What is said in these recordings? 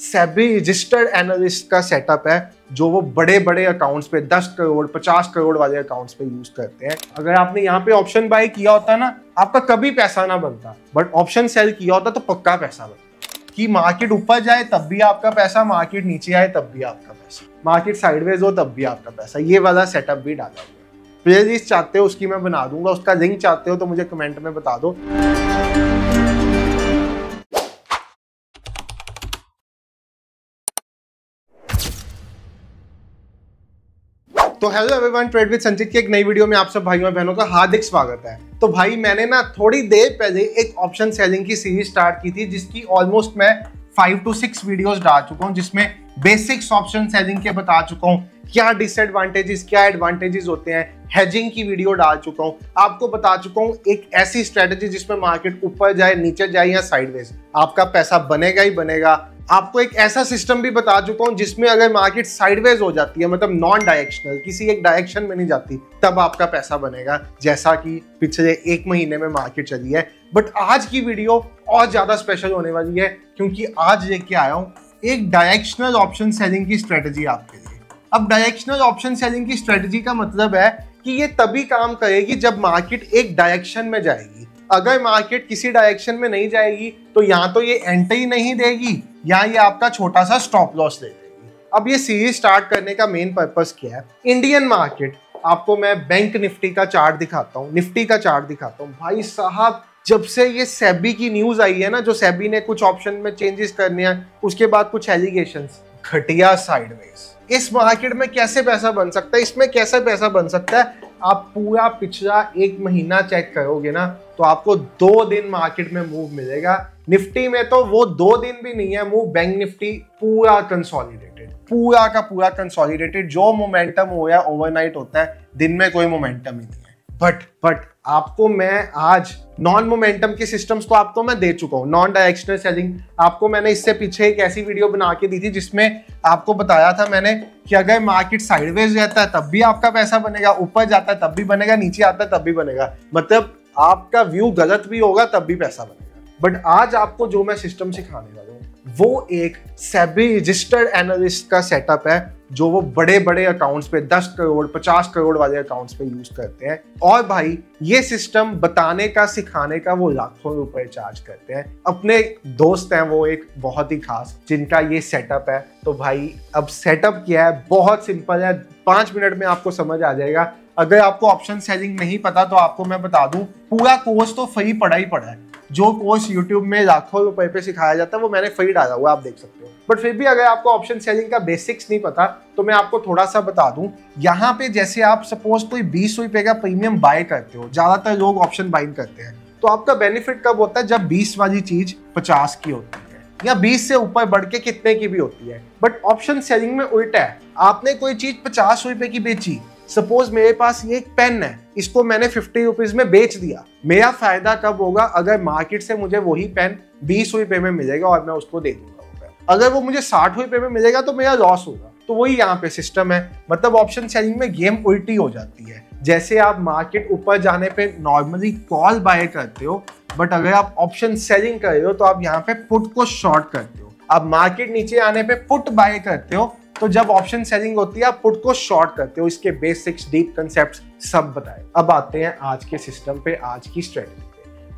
SEBI registered analyst का setup है जो वो बड़े बड़े अकाउंट्स पे 10 करोड़ 50 करोड़ वाले अकाउंट्स पे यूज करते हैं। अगर आपने यहाँ पे ऑप्शन बाय किया होता ना, आपका कभी पैसा ना बनता, बट ऑप्शन सेल किया होता तो पक्का पैसा बनता। कि मार्केट ऊपर जाए तब भी आपका पैसा, मार्केट नीचे आए तब भी आपका पैसा, मार्केट साइडवेज हो तब भी आपका पैसा, ये वाला सेटअप भी डाला हुआ है। प्लेलिस्ट चाहते हो उसकी मैं बना दूंगा, उसका लिंक चाहते हो तो मुझे कमेंट में बता दो। तो hello everyone, trade with Sanjeet के एक नई वीडियो में आप सब भाइयों और बहनों का हार्दिक स्वागत है। तो भाई मैंने ना थोड़ी देर पहले एक ऑप्शन सेलिंग की सीरीज स्टार्ट की थी जिसकी ऑलमोस्ट मैं 5 to 6 वीडियोस डाल चुका हूँ, जिसमें बेसिक्स ऑप्शन सेलिंग के बता चुका हूँ, क्या डिसएडवांटेजेस क्या एडवांटेजेस होते हैं, हेजिंग की वीडियो डाल चुका हूँ, आपको बता चुका हूँ एक ऐसी स्ट्रेटेजी जिसमें मार्केट ऊपर जाए नीचे जाए या साइडवेज आपका पैसा बनेगा ही बनेगा। आपको एक ऐसा सिस्टम भी बता चुका हूँ जिसमें अगर मार्केट साइडवेज हो जाती है, मतलब नॉन डायरेक्शनल, किसी एक डायरेक्शन में नहीं जाती, तब आपका पैसा बनेगा, जैसा कि पिछले एक महीने में मार्केट चली है। बट आज की वीडियो और ज़्यादा स्पेशल होने वाली है क्योंकि आज लेके आया हूँ एक डायरेक्शनल ऑप्शन सेलिंग की स्ट्रेटजी आपके लिए। अब डायरेक्शनल ऑप्शन सेलिंग की स्ट्रेटजी का मतलब है कि ये तभी काम करेगी जब मार्केट एक डायरेक्शन में जाएगी। अगर मार्केट किसी डायरेक्शन में नहीं जाएगी तो या तो ये एंट्री नहीं देगी या ये आपका छोटा सा स्टॉप लॉस दे देगी। अब ये सीरीज स्टार्ट करने का मेन पर्पस क्या है? इंडियन मार्केट, आपको मैं बैंक निफ्टी का चार्ट दिखाता हूँ, निफ्टी का चार्ट दिखाता हूँ। भाई साहब, जब से ये सेबी की न्यूज आई है ना, जो सेबी ने कुछ ऑप्शन में चेंजेस करने हैं, उसके बाद कुछ एलिगेशंस, घटिया साइडवेज, इस मार्केट में कैसे पैसा बन सकता है, इसमें कैसे पैसा बन सकता है, आप पूरा पिछला एक महीना चेक करोगे ना तो आपको 2 दिन मार्केट में मूव मिलेगा। निफ्टी में तो वो 2 दिन भी नहीं है मूव, बैंक निफ्टी पूरा कंसोलिडेटेड, पूरा का पूरा कंसोलिडेटेड। जो मोमेंटम हो गया ओवरनाइट होता है, दिन में कोई मोमेंटम ही नहीं है। बट आपको मैं आज नॉन मोमेंटम के सिस्टम्स तो आपको मैं दे चुका हूँ, नॉन डायरेक्शनल सेलिंग। आपको मैंने इससे पीछे एक ऐसी वीडियो बना के दी थी जिसमें आपको बताया था मैंने कि अगर मार्केट साइडवेज रहता है तब भी आपका पैसा बनेगा, ऊपर जाता है तब भी बनेगा, नीचे आता है तब भी बनेगा, मतलब आपका व्यू गलत भी होगा तब भी पैसा बनेगा। बट आज आपको जो मैं सिस्टम सिखाने वाला हूँ वो एक सेबी रजिस्टर्ड एनालिस्ट का सेटअप है जो वो बड़े बड़े अकाउंट्स पे 10 करोड़ 50 करोड़ वाले अकाउंट्स पे यूज करते हैं। और भाई ये सिस्टम बताने का सिखाने का वो लाखों रुपए चार्ज करते हैं। अपने दोस्त हैं वो एक बहुत ही खास, जिनका ये सेटअप है। तो भाई अब सेटअप क्या है, बहुत सिंपल है, 5 मिनट में आपको समझ आ जाएगा। अगर आपको ऑप्शन सेलिंग नहीं पता तो आपको मैं बता दूं, पूरा कोर्स तो फ्री पड़ा ही पड़ा है। जो कोर्स YouTube में लाखों रुपए पे सिखाया जाता है वो मैंने फ्री डाला हुआ, आप देख सकते हो। बट फिर भी अगर आपको ऑप्शन सेलिंग का बेसिक्स नहीं पता तो मैं आपको थोड़ा सा बता दूं। यहाँ पे जैसे आप सपोज कोई 20 रुपए का प्रीमियम बाय करते हो, ज़्यादातर लोग ऑप्शन बाइंग करते हैं, तो आपका बेनिफिट कब होता है? जब 20 वाली चीज़ 50 की होती है या 20 से ऊपर बढ़ के कितने की भी होती है। बट ऑप्शन सेलिंग में उल्टा है, आपने कोई चीज़ 50 रुपये की बेची, सपोज मेरे पास ये एक पेन है, इसको मैंने 50 रुपीज़ में बेच दिया। मेरा फायदा कब होगा? अगर मार्केट से मुझे वही पेन 20 रुपये में मिलेगा और मैं उसको दे दूंगा। अगर वो मुझे 60 रुपये में मिलेगा तो मेरा लॉस होगा। तो वही यहाँ पे सिस्टम है, मतलब ऑप्शन सेलिंग में गेम उल्टी हो जाती है। जैसे आप मार्केट ऊपर जाने पे नॉर्मली कॉल बाय करते हो, बट अगर आप ऑप्शन सेलिंग कर रहे हो तो आप यहाँ पे पुट को शॉर्ट करते हो। आप मार्केट नीचे आने पे पुट बाय करते हो, तो जब ऑप्शन सेलिंग होती है आप पुट को शॉर्ट करते हो। इसके बेसिक्स, डीप कंसेप्ट सब बताए। अब आते हैं आज के सिस्टम पे, आज की स्ट्रेटजी।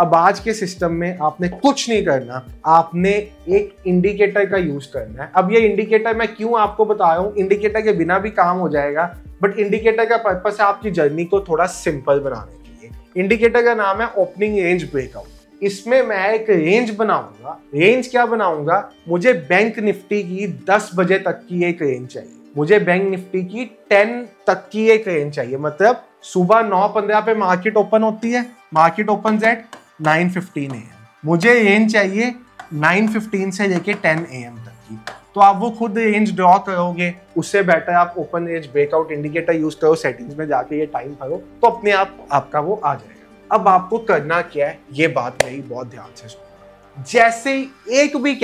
अब आज के सिस्टम में आपने कुछ नहीं करना, आपने एक इंडिकेटर का यूज करना है। अब ये इंडिकेटर मैं क्यों आपको बता रहा हूँ, इंडिकेटर के बिना भी काम हो जाएगा, बट इंडिकेटर का पर्पस है आपकी जर्नी को थोड़ा सिंपल बनाने के लिए। इंडिकेटर का नाम है ओपनिंग रेंज ब्रेकआउट। इसमें मैं एक रेंज बनाऊंगा। रेंज क्या बनाऊंगा? मुझे बैंक निफ्टी की 10 बजे तक की एक रेंज चाहिए, मुझे बैंक निफ्टी की 10 तक की एक रेंज चाहिए। मतलब सुबह 9:15 पे मार्केट ओपन होती है, मार्केट ओपन एट 9:15 AM, मुझे रेंज चाहिए 9:15 से लेके 10 AM तक की। तो आप वो खुद रेंज ड्रॉ करोगे, उससे बेटर आप open range breakout indicator use करो, सेटिंग्स में जाके ये टाइम भरो तो अपने आप आपका वो आ जाएगा। अब आपको करना क्या है, ये बात मेरी बहुत ध्यान से सुनो। जैसे ही एक भी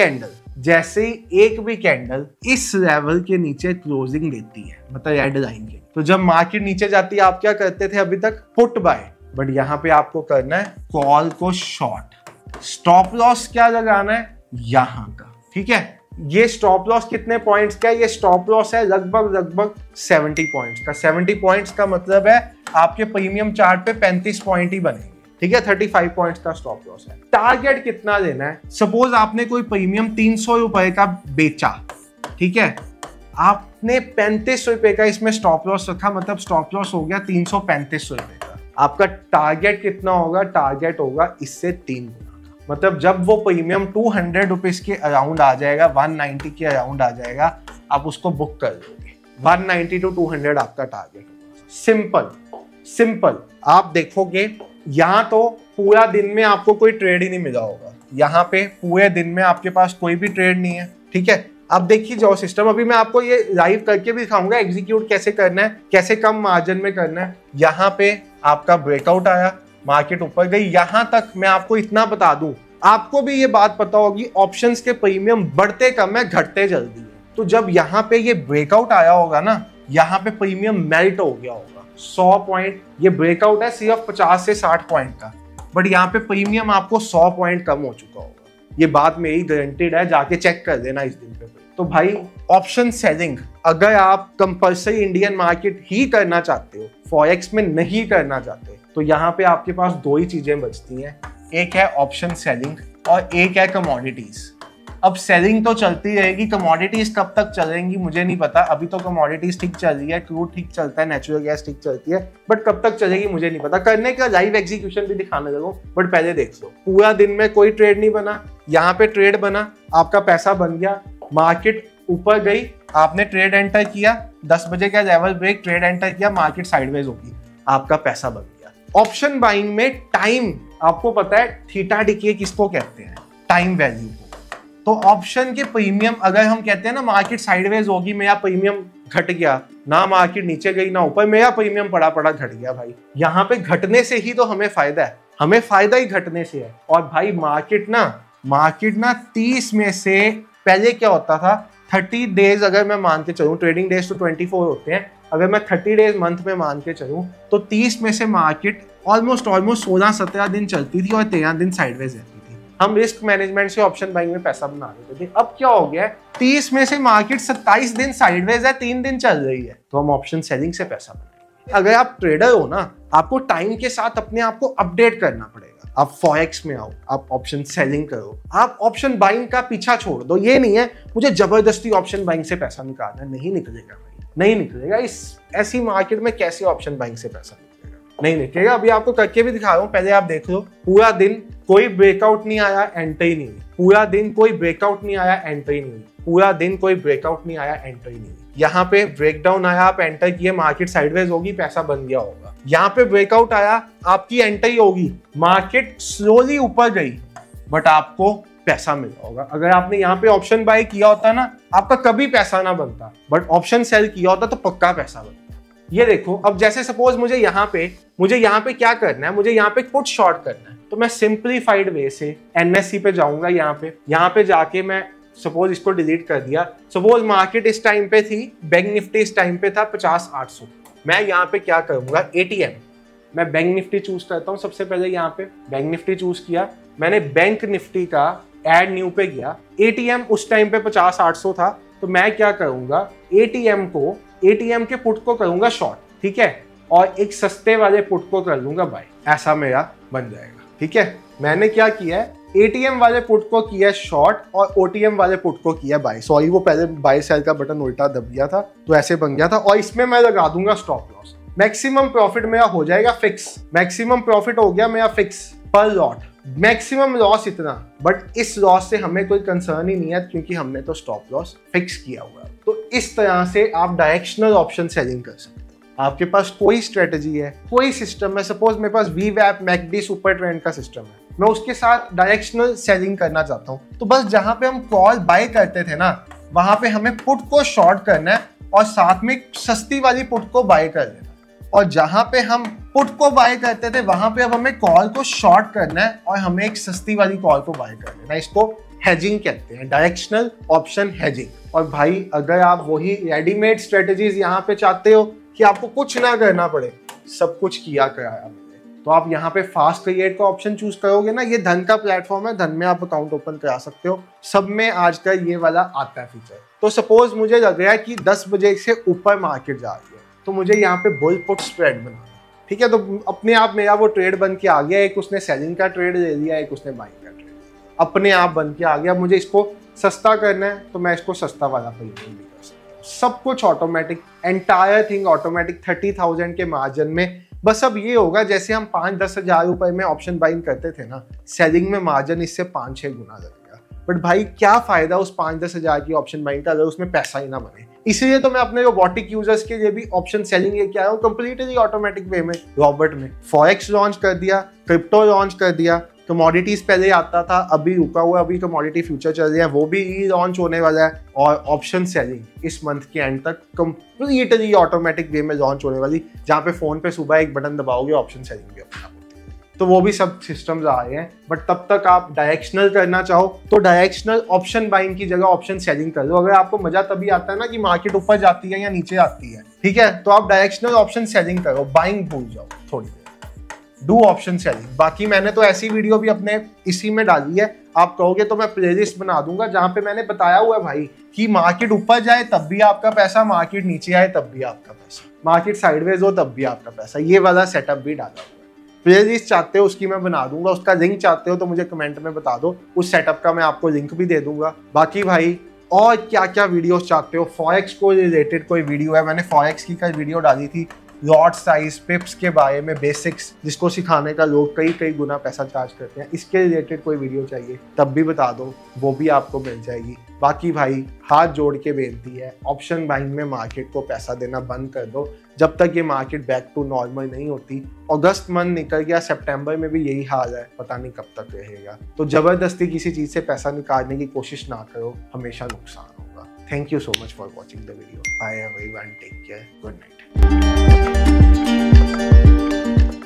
कैंडल इस लेवल के नीचे क्लोजिंग देती है, मतलब रेड लाइन के, तो जब मार्केट नीचे जाती है आप क्या करते थे अभी तक? Put buy. बट यहाँ पे आपको करना है कॉल को शॉर्ट, स्टॉप लॉस क्या लगाना है यहाँ का, ठीक है? ये स्टॉप लॉस कितने पॉइंट्स का है? ये स्टॉप लॉस है लगभग 70 पॉइंट्स का। 70 पॉइंट्स का मतलब है आपके प्रीमियम चार्ट पे 35 पॉइंट ही बनेंगे, ठीक है। 35 पॉइंट्स का स्टॉप लॉस है। टारगेट कितना लेना है? सपोज आपने कोई प्रीमियम 300 रुपए का बेचा, ठीक है, आपने 35 रुपए का इसमें स्टॉप लॉस रखा, मतलब स्टॉप लॉस हो गया 335 रुपए का। आपका टारगेट कितना होगा? टारगेट होगा इससे 3 गुना। मतलब जब वो प्रीमियम 200 रुपीज के अराउंड आ जाएगा, 190 के अराउंड आ जाएगा, आप उसको बुक कर दोगे। 190 टू 200 आपका टारगेट होगा। सिंपल आप देखोगे यहाँ तो पूरा दिन में आपको कोई ट्रेड ही नहीं मिला होगा, यहाँ पे पूरे दिन में आपके पास कोई भी ट्रेड नहीं है, ठीक है। आप देखिए जो सिस्टम, अभी मैं आपको ये लाइव करके भी दिखाऊंगा एग्जीक्यूट कैसे करना है, कैसे कम मार्जिन में करना है। यहाँ पे आपका ब्रेकआउट आया, मार्केट ऊपर गई। यहां तक मैं आपको इतना बता दूं, आपको भी ये बात पता होगी, ऑप्शंस के प्रीमियम बढ़ते कम है, घटते जल्दी है। तो जब यहाँ पे ये ब्रेकआउट आया होगा ना, यहाँ पे प्रीमियम मेल्ट हो गया होगा 100 पॉइंट। ये ब्रेकआउट है सिर्फ 50 से 60 पॉइंट का, बट यहाँ पे प्रीमियम आपको 100 पॉइंट कम हो चुका होगा। ये बात मेरी गारंटीड है, जाके चेक कर देना इस दिन पे। तो भाई ऑप्शन सेलिंग अगर आप कंपल्सरी इंडियन मार्केट ही करना चाहते हो, फॉरेक्स में नहीं करना चाहते, तो यहाँ पे आपके पास दो ही चीजें बचती हैं, एक है ऑप्शन सेलिंग और एक है कमोडिटीज। अब सेलिंग तो चलती रहेगी, कमोडिटीज कब तक चलेंगी मुझे नहीं पता। अभी तो कमोडिटीज ठीक चल रही है, क्रूड ठीक चलता है, नेचुरल गैस ठीक चलती है, बट कब तक चलेगी मुझे नहीं पता। करने का लाइव एग्जीक्यूशन भी दिखाने लगो, बट पहले देख लो पूरा दिन में कोई ट्रेड नहीं बना। यहाँ पे ट्रेड बना, आपका पैसा बन गया, मार्केट ऊपर गई, आपने ट्रेड एंटर किया, 10 बजे का लेवल ब्रेक, ट्रेड एंटर किया, मार्केट साइडवेज होगी, आपका पैसा बन गया। ऑप्शन बाइंग में टाइम, आपको पता है थीटा डिके किसको कहते हैं, टाइम वैल्यू को। तो ऑप्शन के प्रीमियम अगर हम कहते हैं ना, मार्केट साइडवेज होगी, मेरा प्रीमियम घट गया ना, मार्केट नीचे गई ना ऊपर, मेरा प्रीमियम पड़ा घट गया। भाई यहाँ पे घटने से ही तो हमें फायदा है, हमें फायदा ही घटने से है। और भाई मार्केट ना 30 में से पहले क्या होता था, 30 डेज अगर मैं मान के चलूँ, ट्रेडिंग डेज तो 24 होते हैं, अगर मैं 30 डेज मंथ में मान के चलूँ तो 30 में से मार्केट ऑलमोस्ट 16-17 दिन चलती थी और 13 दिन साइडवेज रहती थी। हम रिस्क मैनेजमेंट से ऑप्शन बाइंग में पैसा बना लेते थे। अब क्या हो गया, 30 में से मार्केट 27 दिन साइडवेज है, 3 दिन चल रही है, तो हम ऑप्शन सेलिंग से पैसा बनाएंगे। अगर आप ट्रेडर हो ना, आपको टाइम के साथ अपने आप को अपडेट करना पड़ेगा। आप फॉरेक्स में आओ, आप ऑप्शन सेलिंग करो, आप ऑप्शन बाइंग का पीछा छोड़ दो। ये नहीं है मुझे जबरदस्ती ऑप्शन बाइंग से पैसा निकालना, नहीं निकलेगा भाई, नहीं निकलेगा। इस ऐसी मार्केट में कैसे ऑप्शन बाइंग से पैसा निकलेगा, नहीं निकलेगा। अभी आपको करके भी दिखा रहा हूँ, पहले आप देख लो पूरा दिन कोई ब्रेकआउट नहीं आया, एंट्री नहीं हुई, पूरा दिन कोई ब्रेकआउट नहीं आया, एंट्री नहीं हुई, पूरा दिन कोई ब्रेकआउट नहीं आया, एंट्री नहीं हुई। यहाँ पे ब्रेकडाउन आया, आप एंटर किए, मार्केट साइडवेज होगी, पैसा बन गया होगा। यहाँ पे ब्रेकआउट आया, आपकी एंट्री होगी, मार्केट स्लोली ऊपर गई, बट आपको पैसा मिला होगा। अगर आपने यहाँ पे ऑप्शन बाय किया होता ना, आपका कभी पैसा ना बनता, बट ऑप्शन सेल किया होता तो पक्का पैसा बनता। ये देखो, अब जैसे सपोज मुझे यहाँ पे क्या करना है, मुझे यहाँ पे पुट शॉर्ट करना है, तो मैं सिंप्लीफाइड वे से NSE पे जाऊंगा। यहाँ पे जाके मैं सपोज इसको डिलीट कर दिया। सपोज मार्केट इस टाइम पे थी, बैंक निफ्टी इस टाइम पे था 50,800। मैं यहाँ पे क्या करूँगा, ATM, मैं बैंक निफ्टी चूज करता हूँ सबसे पहले। यहाँ पे बैंक निफ्टी चूज किया मैंने, बैंक निफ्टी का एड न्यू पे गया। ATM उस टाइम पे 50,800 था, तो मैं क्या करूँगा, ATM के पुट को करूँगा शॉर्ट, ठीक है, और एक सस्ते वाले पुट को कर लूँगा बाय। ऐसा मेरा बन जाएगा, ठीक है। मैंने क्या किया है, ATM वाले पुट को किया शॉर्ट और OTM वाले पुट को किया बाय। सॉरी, वो पहले बाय सेल का बटन उल्टा दब गया था, तो ऐसे बन गया था। और इसमें मैं लगा दूंगा स्टॉप लॉस। मैक्सिमम प्रॉफिट मेरा हो जाएगा फिक्स, मैक्सिमम प्रॉफिट हो गया मेरा फिक्स पर लॉट, मैक्सिमम लॉस इतना, बट इस लॉस से हमें कोई कंसर्न ही नहीं है, क्योंकि हमने तो स्टॉप लॉस फिक्स किया हुआ है। तो इस तरह से आप डायरेक्शनल ऑप्शन सेलिंग कर सकते हो। आपके पास कोई स्ट्रेटजी है, कोई सिस्टम है, सपोज मेरे पास VWAP MACD सुपर ट्रेंड का सिस्टम है, मैं उसके साथ डायरेक्शनल सेलिंग करना चाहता हूँ, तो बस जहाँ पे हम कॉल बाय करते थे ना, वहाँ पे हमें पुट को शॉर्ट करना है और साथ में सस्ती वाली पुट को बाय कर देना। और जहाँ पे हम पुट को बाय करते थे, वहाँ पे अब हमें कॉल को शॉर्ट करना है और हमें एक सस्ती वाली कॉल को बाय कर देना। इसको हेजिंग कहते हैं, डायरेक्शनल ऑप्शन हेजिंग। और भाई अगर आप वही रेडीमेड स्ट्रेटजीज यहाँ पे चाहते हो कि आपको कुछ ना करना पड़े, सब कुछ किया कराया, तो आप यहाँ पे फास्ट क्रिएट का ऑप्शन चूज करोगे ना, ये धन का प्लेटफॉर्म है, धन में आप अकाउंट ओपन करा सकते हो, सब में आज का ये वाला आता है फीचर। तो सपोज मुझे लग रहा है कि 10 बजे से ऊपर मार्केट जा रही है, तो मुझे यहाँ पे बुल पुट स्प्रेड बनाना, ठीक है। तो अपने आप मेरा वो ट्रेड बन के आ गया, एक उसने सेलिंग का ट्रेड ले लिया, एक उसने बाइंग का ट्रेड अपने आप बन के आ गया। मुझे इसको सस्ता करना है तो मैं इसको सस्ता वाला प्रीमियम भी कर सकता हूँ। सब कुछ ऑटोमेटिक, एंटायर थिंग ऑटोमेटिक 30,000 के मार्जिन में। बस अब ये होगा जैसे हम 5-10 हज़ार रुपए में ऑप्शन बाइंग करते थे ना, सेलिंग में मार्जिन इससे 5-6 गुना लगेगा। बट भाई क्या फायदा उस 5-10 हज़ार की ऑप्शन बाइंग का अगर उसमें पैसा ही ना बने। इसीलिए तो मैं अपने रोबोटिक यूजर्स के लिए भी ऑप्शन सेलिंग लेके आया हूँ कंप्लीटली ऑटोमेटिक वे में। रॉबर्ट में फॉरेक्स लॉन्च कर दिया, क्रिप्टो लॉन्च कर दिया, कमोडिटीज पहले आता था, अभी रुका हुआ, अभी कमोडिटी फ्यूचर चल रहा है, वो भी री लॉन्च होने वाला है। और ऑप्शन सेलिंग इस मंथ के एंड तक कंप्लीटली ऑटोमेटिक वे में लॉन्च होने वाली, जहाँ पे फोन पे सुबह एक बटन दबाओगे ऑप्शन सेलिंग भी अपना होती है। तो वो भी सब सिस्टम्स आ रहे हैं। बट तब तक आप डायरेक्शनल करना चाहो तो डायरेक्शनल ऑप्शन बाइंग की जगह ऑप्शन सेलिंग कर लो। अगर आपको मजा तभी आता है ना कि मार्केट ऊपर जाती है या नीचे आती है, ठीक है, तो आप डायरेक्शनल ऑप्शन सेलिंग करो, बाइंग भूल जाओ थोड़ी देर, डू ऑप्शन सेलिंग। बाकी मैंने तो ऐसी वीडियो भी अपने इसी में डाली है, आप कहोगे तो मैं प्लेलिस्ट बना दूंगा जहाँ पे मैंने बताया हुआ है भाई कि मार्केट ऊपर जाए तब भी आपका पैसा, मार्केट नीचे आए तब भी आपका पैसा, मार्केट साइडवेज हो तब भी आपका पैसा, ये वाला सेटअप भी डाला हुआ है। प्लेलिस्ट चाहते हो उसकी मैं बना दूंगा, उसका लिंक चाहते हो तो मुझे कमेंट में बता दो, उस सेटअप का मैं आपको लिंक भी दे दूंगा। बाकी भाई और क्या क्या वीडियोज चाहते हो, फॉरेक्स को रिलेटेड कोई वीडियो है, मैंने फॉरेक्स की कल वीडियो डाली थी, लॉट साइज, पिप्स के बारे में बेसिक्स जिसको सिखाने का लोग कई गुना पैसा चार्ज करते हैं, इसके रिलेटेड कोई वीडियो चाहिए तब भी बता दो, वो भी आपको मिल जाएगी। बाकी भाई हाथ जोड़ के बेनती है, ऑप्शन बाइंग में मार्केट को पैसा देना बंद कर दो जब तक ये मार्केट बैक टू नॉर्मल नहीं होती। अगस्त मंथ निकल गया, सितंबर में भी यही हाल है, पता नहीं कब तक रहेगा। तो जबरदस्ती किसी चीज़ से पैसा निकालने की कोशिश ना करो, हमेशा नुकसान होगा। Thank you so much for watching the video. Bye everyone, take care, good night.